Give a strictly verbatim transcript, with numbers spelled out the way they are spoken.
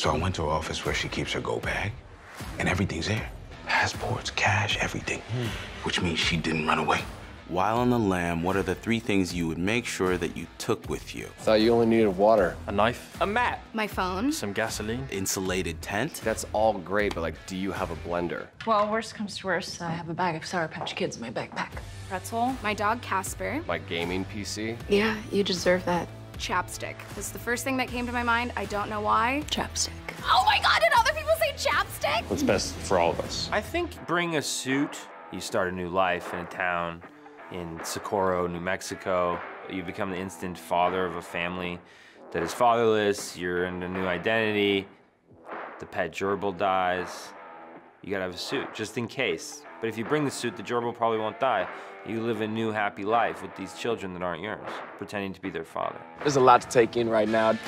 So I went to her office where she keeps her go bag, and everything's there. Passports, cash, everything. Hmm. Which means she didn't run away. While on the lam, what are the three things you would make sure that you took with you? I thought you only needed water. A knife. A mat. My phone. Some gasoline. Insulated tent. That's all great, but like, do you have a blender? Well, worst comes to worst, I have a bag of Sour Patch Kids in my backpack. Pretzel. My dog, Casper. My gaming P C. Yeah, you deserve that. Chapstick. This is the first thing that came to my mind. I don't know why. Chapstick. Oh my God, did other people say chapstick? What's best for all of us? I think bring a suit. You start a new life in a town. In Socorro, New Mexico, you become the instant father of a family that is fatherless. You're in a new identity. The pet gerbil dies. You gotta have a suit, just in case. But if you bring the suit, the gerbil probably won't die. You live a new, happy life with these children that aren't yours, pretending to be their father. There's a lot to take in right now.